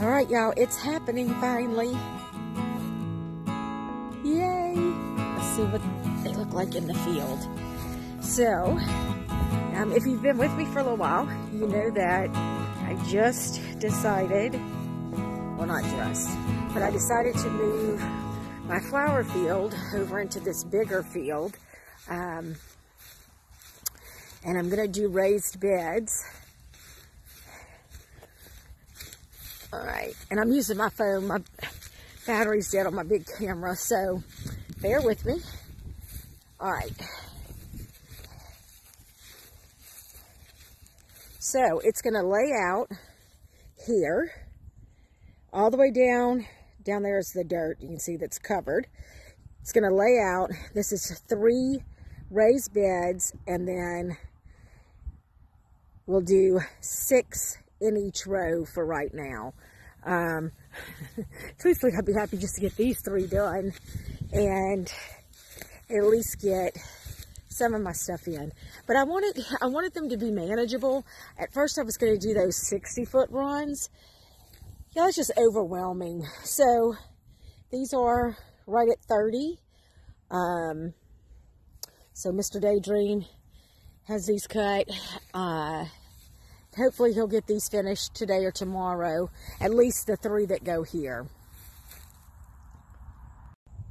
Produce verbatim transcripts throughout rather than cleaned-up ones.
All right, y'all, it's happening finally. Yay! Let's see what they look like in the field. So, um, if you've been with me for a little while, you know that I just decided, well, not just, but I decided to move my flower field over into this bigger field. Um, and I'm gonna do raised beds. All right, and I'm using my phone. My battery's dead on my big camera, so bear with me. All right. So it's gonna lay out here, all the way down. Down there is the dirt, you can see that's covered. It's gonna lay out, this is three raised beds, and then we'll do six in each row for right now. Um, truthfully, I'd be happy just to get these three done and at least get some of my stuff in. But I wanted, I wanted them to be manageable. At first I was gonna do those sixty foot runs. That was just overwhelming. So these are right at thirty. Um, so Mister Daydream has these cut. Uh, Hopefully he'll get these finished today or tomorrow, at least the three that go here.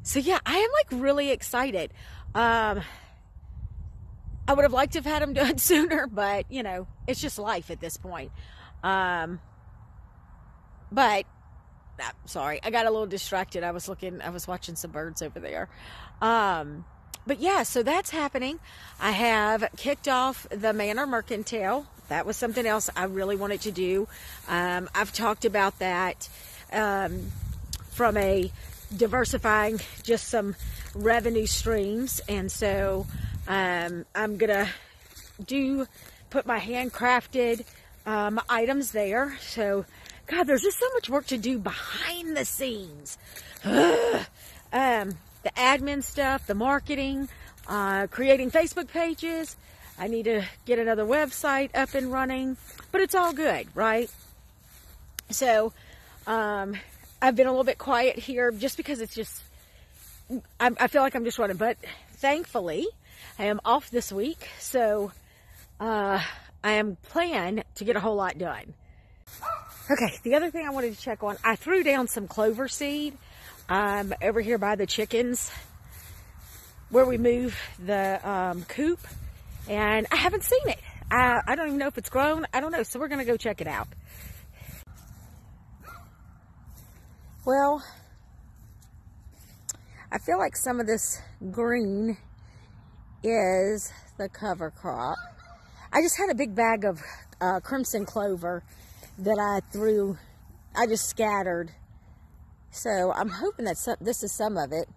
So yeah, I am like really excited. Um, I would have liked to have had them done sooner, but you know, it's just life at this point. Um, but, I'm sorry, I got a little distracted. I was looking, I was watching some birds over there. Um, but yeah, so that's happening. I have kicked off the Manor Mercantile. That was something else I really wanted to do. Um, I've talked about that um, from a diversifying just some revenue streams. And so um, I'm gonna do, put my handcrafted um, items there. So God, there's just so much work to do behind the scenes. Ugh. Um, the admin stuff, the marketing, uh, creating Facebook pages. I need to get another website up and running, but it's all good, right? So, um, I've been a little bit quiet here just because it's just, I, I feel like I'm just running, but thankfully I am off this week. So, uh, I am planning to get a whole lot done. Okay. The other thing I wanted to check on, I threw down some clover seed, um, over here by the chickens where we move the, um, coop. And I haven't seen it. I, I don't even know if it's grown. I don't know. So we're going to go check it out. Well, I feel like some of this green is the cover crop. I just had a big bag of uh, crimson clover that I threw. I just scattered. So I'm hoping that some, this is some of it.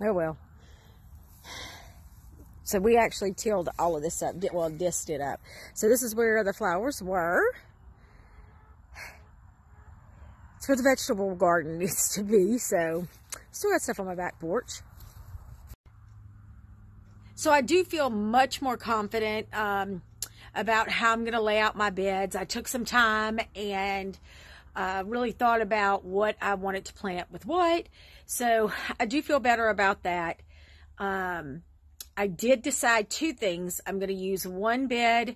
Oh, well. So we actually tilled all of this up, well, dissed it up. So this is where the flowers were. It's where the vegetable garden needs to be. So still got stuff on my back porch. So I do feel much more confident um, about how I'm going to lay out my beds. I took some time and uh, really thought about what I wanted to plant with what. So I do feel better about that. Um, I did decide two things. I'm going to use one bed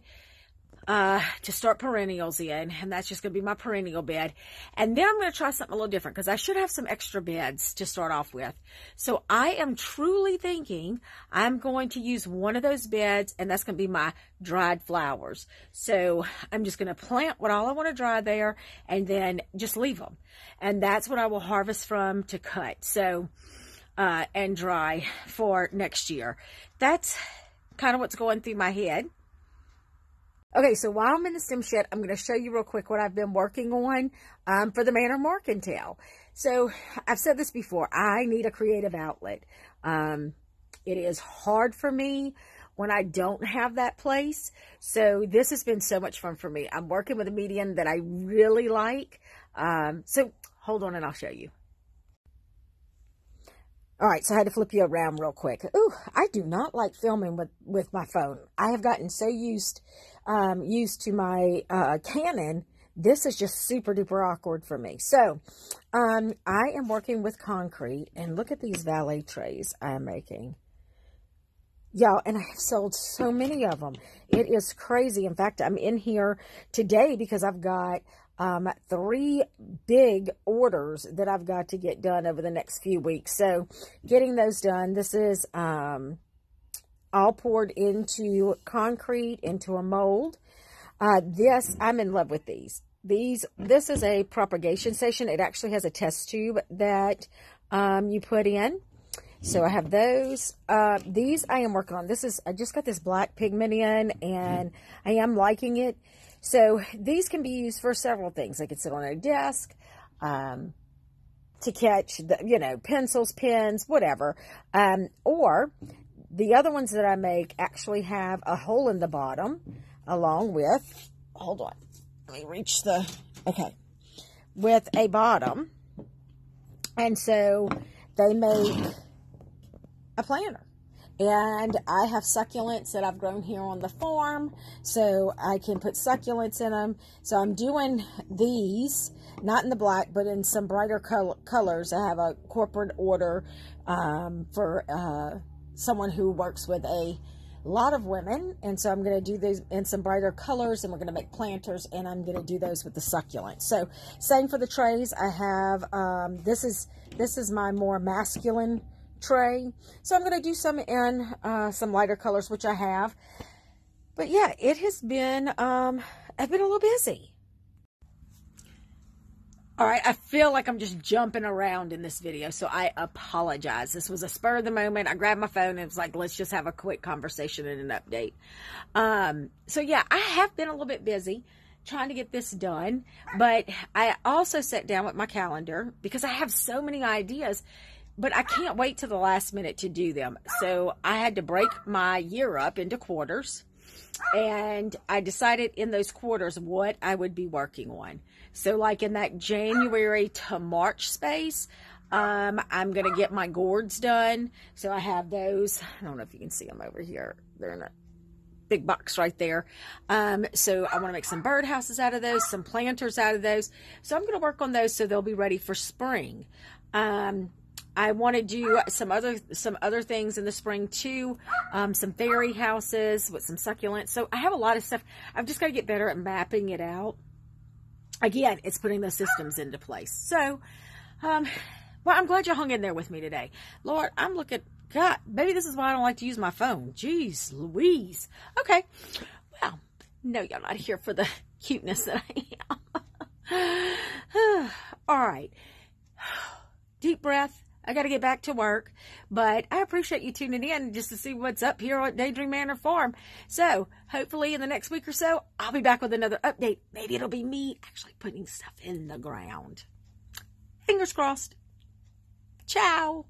uh, to start perennials in, and that's just going to be my perennial bed. And then I'm going to try something a little different because I should have some extra beds to start off with. So I am truly thinking I'm going to use one of those beds, and that's going to be my dried flowers. So I'm just going to plant what all I want to dry there and then just leave them. And that's what I will harvest from to cut. So Uh, and dry for next year. That's kind of what's going through my head. Okay, so while I'm in the stem shed, I'm going to show you real quick what I've been working on um, for the Manor Mercantile. So I've said this before, I need a creative outlet. Um, it is hard for me when I don't have that place. So this has been so much fun for me. I'm working with a medium that I really like. Um, so hold on and I'll show you. All right, so I had to flip you around real quick. Ooh, I do not like filming with, with my phone. I have gotten so used um, used to my uh, Canon This is just super duper awkward for me. So um, I am working with concrete, and look at these valet trays I'm making. Y'all, and I have sold so many of them. It is crazy. In fact, I'm in here today because I've got um, three big orders that I've got to get done over the next few weeks. So getting those done. This is um, all poured into concrete, into a mold. Uh, this, I'm in love with these. These, this is a propagation station. It actually has a test tube that um, you put in. So I have those. Uh, these I am working on. This is, I just got this black pigment in, and I am liking it. So these can be used for several things. They can sit on a desk, um, to catch the, you know, pencils, pens, whatever. Um, or the other ones that I make actually have a hole in the bottom along with, hold on, let me reach the, okay, with a bottom. And so they make a planter, and I have succulents that I've grown here on the farm, so I can put succulents in them. So I'm doing these, not in the black, but in some brighter color, colors. I have a corporate order um, for uh, someone who works with a lot of women, and so I'm going to do these in some brighter colors, and we're going to make planters, and I'm going to do those with the succulents. So same for the trays. I have um, this is this is my more masculine tray, so I'm going to do some in uh, some lighter colors, which I have. But yeah, it has been um, I've been a little busy. All right, I feel like I'm just jumping around in this video, so I apologize. This was a spur of the moment. I grabbed my phone and it was like, let's just have a quick conversation and an update. Um, so yeah, I have been a little bit busy trying to get this done, but I also sat down with my calendar because I have so many ideas, but I can't wait till the last minute to do them. So I had to break my year up into quarters, and I decided in those quarters what I would be working on. So like in that January to March space, um, I'm going to get my gourds done. So I have those. I don't know if you can see them over here. They're in a big box right there. Um, so I want to make some birdhouses out of those, some planters out of those. So I'm going to work on those so they'll be ready for spring. Um, I want to do some other some other things in the spring too, um, some fairy houses with some succulents. So I have a lot of stuff. I've just got to get better at mapping it out. Again, it's putting those systems into place. So, um, well, I'm glad you hung in there with me today. Lord, I'm looking, God, maybe this is why I don't like to use my phone. Jeez Louise. Okay, well, no, y'all not here for the cuteness that I am. All right, deep breath. I got to get back to work, but I appreciate you tuning in just to see what's up here at Daydream Manor Farm. So hopefully in the next week or so, I'll be back with another update. Maybe it'll be me actually putting stuff in the ground. Fingers crossed. Ciao.